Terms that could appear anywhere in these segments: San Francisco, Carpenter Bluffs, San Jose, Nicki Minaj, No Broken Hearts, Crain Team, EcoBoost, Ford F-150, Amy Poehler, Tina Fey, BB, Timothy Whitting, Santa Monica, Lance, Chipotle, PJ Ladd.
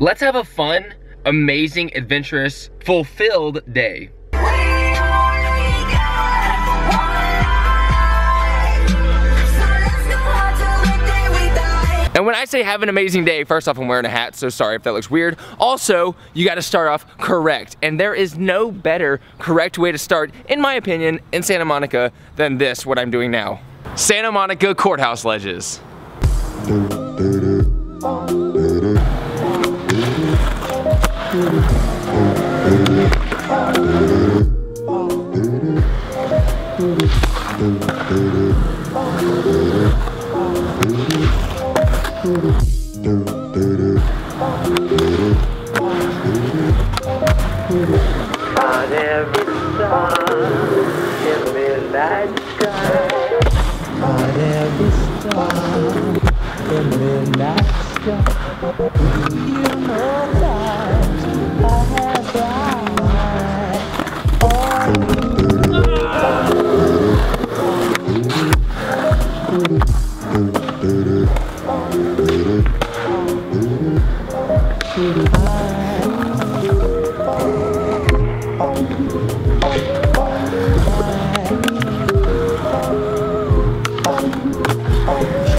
Let's have a fun, amazing, adventurous, fulfilled day. And when I say have an amazing day, first off, I'm wearing a hat, so sorry if that looks weird. Also, you gotta start off correct. And there is no better correct way to start, in my opinion, in Santa Monica than this, what I'm doing now. Santa Monica courthouse ledges.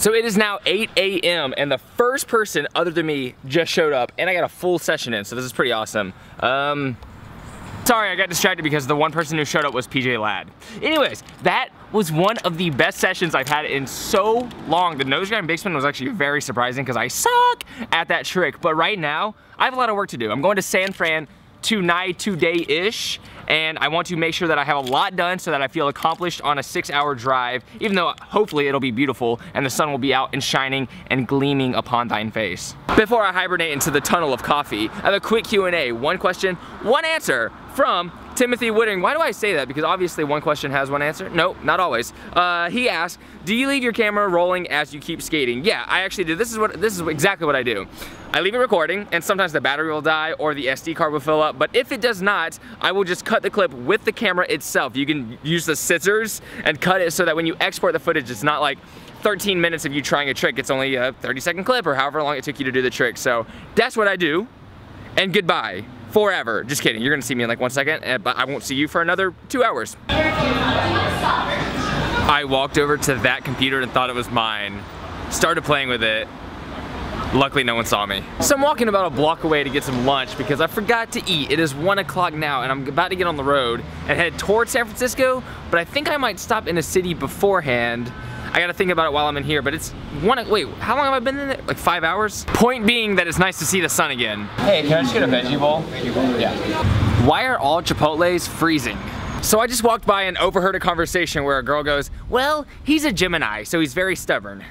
So it is now 8 a.m. and the first person other than me just showed up, and I got a full session in, so this is pretty awesome. Sorry, I got distracted because the one person who showed up was PJ Ladd. Anyways, that was one of the best sessions I've had in so long. The nose grind big spin was actually very surprising because I suck at that trick, but right now, I have a lot of work to do. I'm going to San Fran tonight, today-ish, and I want to make sure that I have a lot done so that I feel accomplished on a 6-hour drive, even though hopefully it'll be beautiful and the sun will be out and shining and gleaming upon thine face. Before I hibernate into the tunnel of coffee, I have a quick Q&A, one question, one answer from Timothy Whitting. Why do I say that? Because obviously one question has one answer. No, not always. He asked, do you leave your camera rolling as you keep skating? Yeah, I actually do. This is exactly what I do. I leave it recording, and sometimes the battery will die or the SD card will fill up, but if it does not, I will just cut the clip with the camera itself. You can use the scissors and cut it so that when you export the footage, it's not like 13 minutes of you trying a trick. It's only a 30-second clip or however long it took you to do the trick. So that's what I do, and goodbye. Forever. Just kidding. You're gonna see me in like 1 second, but I won't see you for another 2 hours. I walked over to that computer and thought it was mine. Started playing with it. Luckily no one saw me. So I'm walking about a block away to get some lunch because I forgot to eat. It is 1 o'clock now and I'm about to get on the road and head towards San Francisco, but I think I might stop in a city beforehand. I gotta think about it while I'm in here, but it's wait, how long have I been in there? Like 5 hours? Point being that it's nice to see the sun again. Hey, can I just get a veggie bowl? Yeah. Why are all Chipotles freezing? So I just walked by and overheard a conversation where a girl goes, well, he's a Gemini, so he's very stubborn.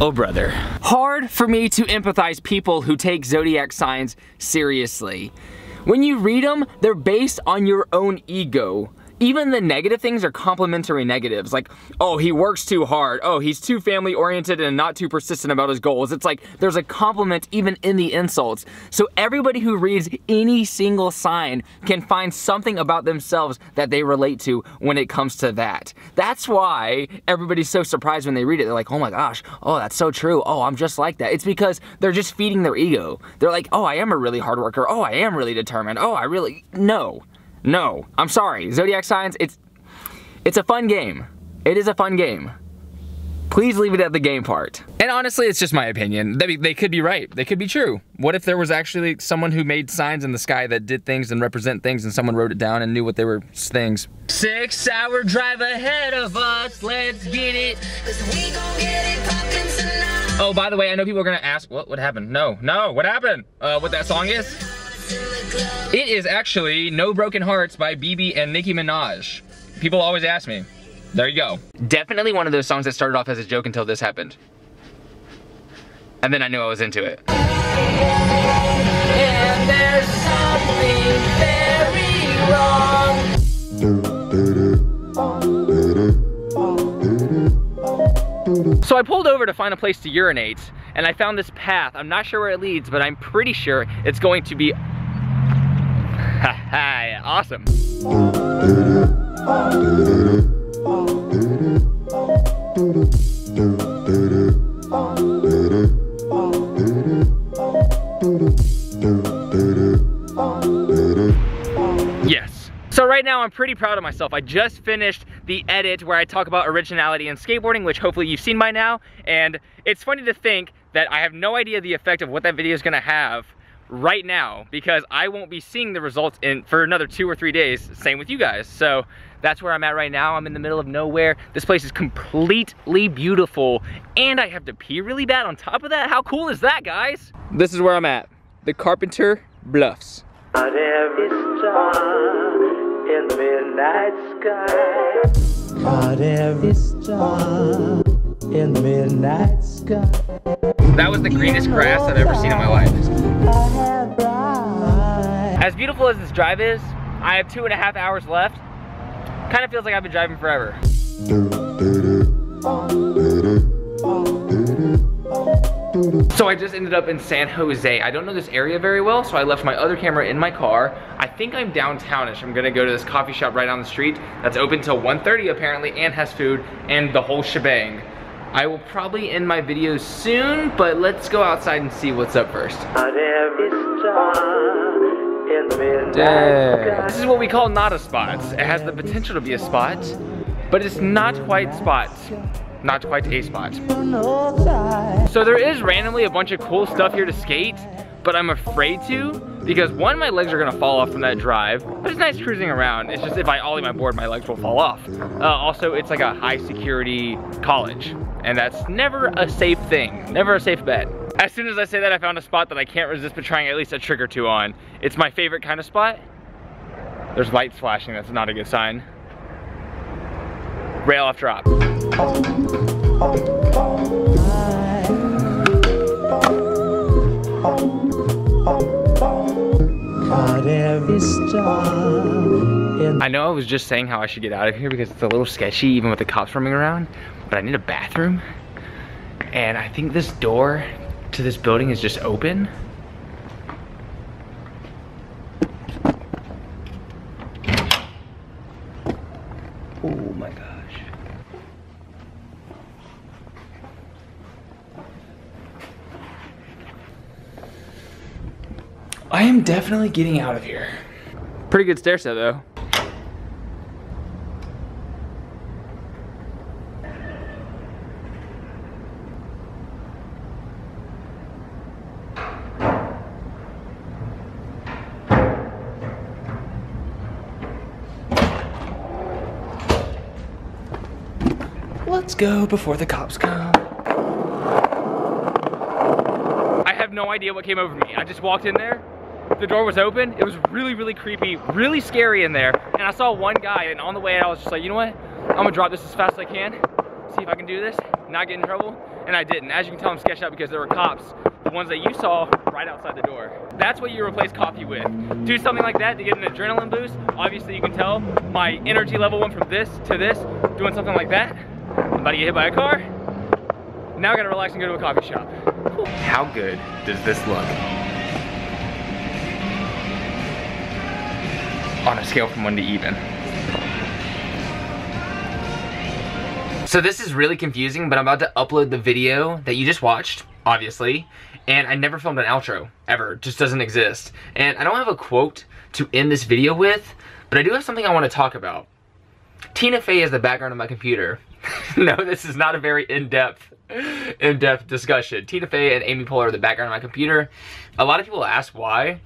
Oh brother. Hard for me to empathize people who take zodiac signs seriously. When you read them, they're based on your own ego. Even the negative things are complimentary negatives, like, oh, he works too hard, oh, he's too family-oriented and not too persistent about his goals. It's like, there's a compliment even in the insults. So everybody who reads any single sign can find something about themselves that they relate to when it comes to that. That's why everybody's so surprised when they read it. They're like, oh my gosh, oh, that's so true, oh, I'm just like that. It's because they're just feeding their ego. They're like, oh, I am a really hard worker, oh, I am really determined, oh, I really, no. No, I'm sorry. Zodiac signs, it's a fun game. It is a fun game. Please leave it at the game part. And honestly, it's just my opinion. They could be right. They could be true. What if there was actually someone who made signs in the sky that did things and represent things and someone wrote it down and knew what they were things? 6-hour drive ahead of us. Let's get it. 'Cause we gon' get it poppin' tonight. Oh, by the way, I know people are gonna ask, what happened? No, what happened? What that song is? It is actually No Broken Hearts by BB and Nicki Minaj. People always ask me. There you go. Definitely one of those songs that started off as a joke until this happened. And then I knew I was into it. And there's something very wrong. So I pulled over to find a place to urinate, and I found this path. I'm not sure where it leads, but I'm pretty sure it's going to be awesome. Yes. So right now I'm pretty proud of myself. I just finished the edit where I talk about originality in skateboarding, which hopefully you've seen by now. And it's funny to think that I have no idea the effect of what that video is gonna have right now, because I won't be seeing the results for another 2 or 3 days, same with you guys. So that's where I'm at right now. I'm in the middle of nowhere. This place is completely beautiful, and I have to pee really bad on top of that. How cool is that, guys? This is where I'm at, the Carpenter Bluffs. On every star in the midnight sky. On every star in the midnight sky. That was the greenest grass I've ever seen in my life. As beautiful as this drive is, I have 2.5 hours left. Kind of feels like I've been driving forever. So I just ended up in San Jose. I don't know this area very well, so I left my other camera in my car. I think I'm downtownish. I'm gonna go to this coffee shop right down the street that's open till 1:30 apparently, and has food and the whole shebang. I will probably end my video soon, but let's go outside and see what's up first. Dang. This is what we call not a spot. It has the potential to be a spot, but it's not quite spots. Not quite a spot. So there is randomly a bunch of cool stuff here to skate, but I'm afraid to, because one, my legs are gonna fall off from that drive, but it's nice cruising around. It's just if I ollie my board, my legs will fall off. Also, it's like a high security college, and that's never a safe thing, never a safe bet. As soon as I say that, I found a spot that I can't resist but trying at least a trick or two on. It's my favorite kind of spot. There's lights flashing, that's not a good sign. Rail off drop. I know I was just saying how I should get out of here because it's a little sketchy even with the cops roaming around, but I need a bathroom. And I think this door to this building is just open. Oh my gosh. I am definitely getting out of here. Pretty good stair set though. Let's go before the cops come. I have no idea what came over me. I just walked in there. The door was open. It was really, really creepy, really scary in there. And I saw one guy, and on the way out, I was just like, you know what? I'm gonna drop this as fast as I can, see if I can do this, not get in trouble. And I didn't. As you can tell, I'm sketched out because there were cops, the ones that you saw right outside the door. That's what you replace coffee with. Do something like that to get an adrenaline boost. Obviously, you can tell my energy level went from this to this, doing something like that. I'm about to get hit by a car. Now I gotta relax and go to a coffee shop. How good does this look? On a scale from 1 to even. So this is really confusing, but I'm about to upload the video that you just watched, obviously, and I never filmed an outro, ever. It just doesn't exist. And I don't have a quote to end this video with, but I do have something I wanna talk about. Tina Fey is the background of my computer. No, this is not a very in-depth discussion. Tina Fey and Amy Poehler are the background of my computer. A lot of people ask why.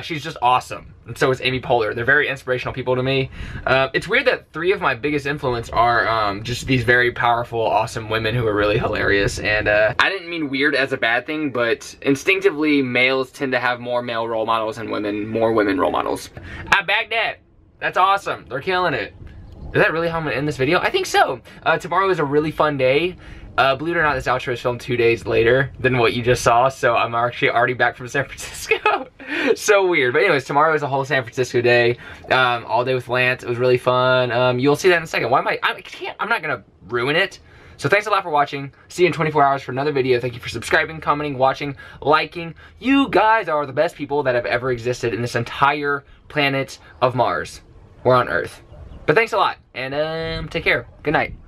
She's just awesome, and so is Amy Poehler. They're very inspirational people to me. It's weird that three of my biggest influence are just these very powerful, awesome women who are really hilarious. And I didn't mean weird as a bad thing, but instinctively, males tend to have more male role models and women, more women role models. I bagged that. That's awesome. They're killing it. Is that really how I'm gonna end this video? I think so. Tomorrow is a really fun day. Believe it or not, this outro is filmed 2 days later than what you just saw, so I'm actually already back from San Francisco. So weird. But anyways, tomorrow is a whole San Francisco day. All day with Lance. It was really fun. You'll see that in a second. Why am I'm not gonna ruin it. So thanks a lot for watching. See you in 24 hours for another video. Thank you for subscribing, commenting, watching, liking. You guys are the best people that have ever existed in this entire planet of Mars. We're on Earth. But thanks a lot, and take care. Good night.